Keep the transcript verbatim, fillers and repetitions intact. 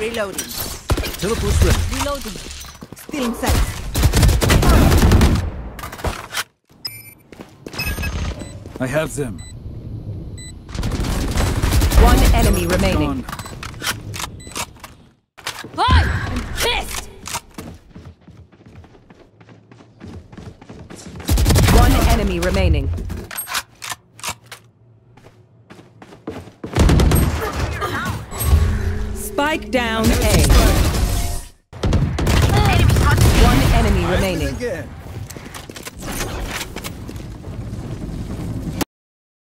Reloading. Teleport ready. Reloading. Still in sight. I have them. One enemy remaining. I am pissed! One enemy remaining. Spike down A. One enemy remaining.